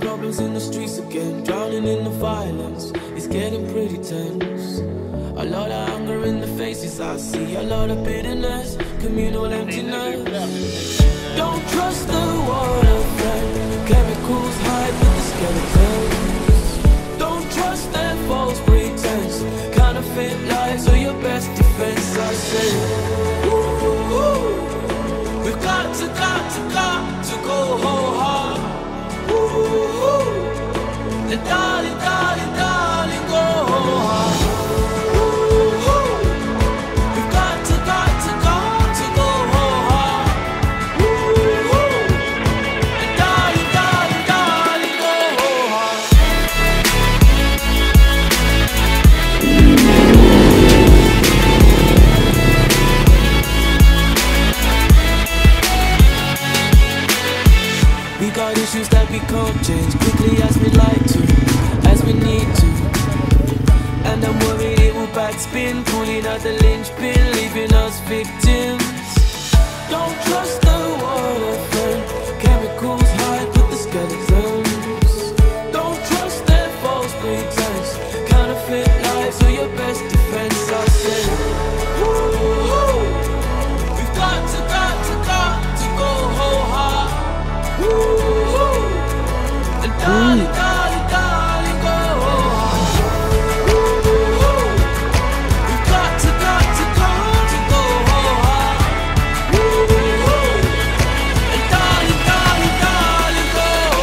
problems in the streets again, drowning in the violence. It's getting pretty tense. A lot of anger in the faces I see, a lot of bitterness, communal emptiness. Don't trust the water friend, chemicals hide with the skeletons. Don't trust their false pretense, counterfeit lies are your best defense. I say, ooh, ooh, we've got to go whole hard. Ooh, ooh, the darling, darling, darling, go whole hard. Issues that we can't change quickly as we'd like to, as we need to. And I'm worried it will backspin, pulling out the linchpin, leaving us victims. Don't trust the water friend, chemicals hide with the skeletons. Don't trust their false pretense, counterfeit lies are your best defense. I say, woo-hoo, we've got to go whole hard. Woo-hoo. Darling, darling, darling, go home. We've got to go home. And darling, darling, darling, go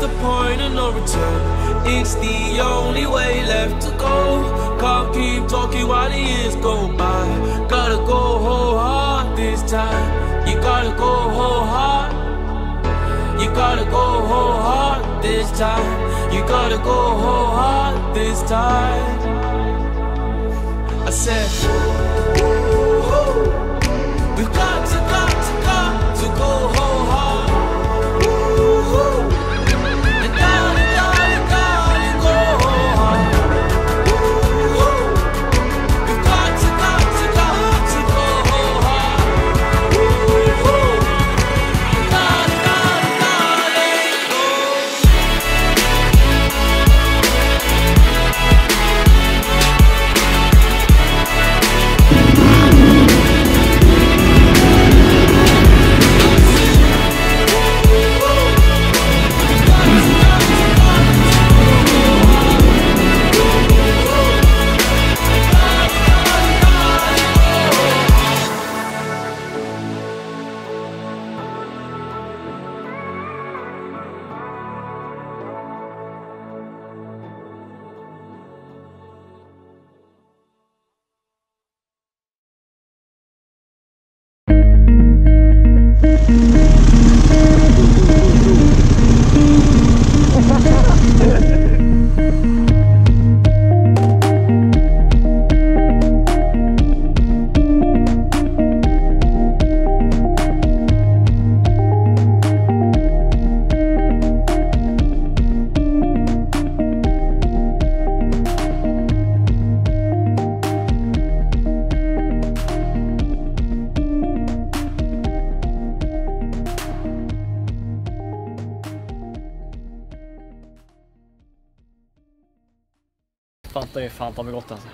the point of no return. It's the only way left to go. Can't keep talking while the years go by. Gotta go whole hard this time. You gotta go whole hard. You gotta go whole hard this time. You gotta go whole hard this time. I said, woo-hoo, we've got to go whole hard. Woo-hoo. Fanta är Fanta med gott alltså.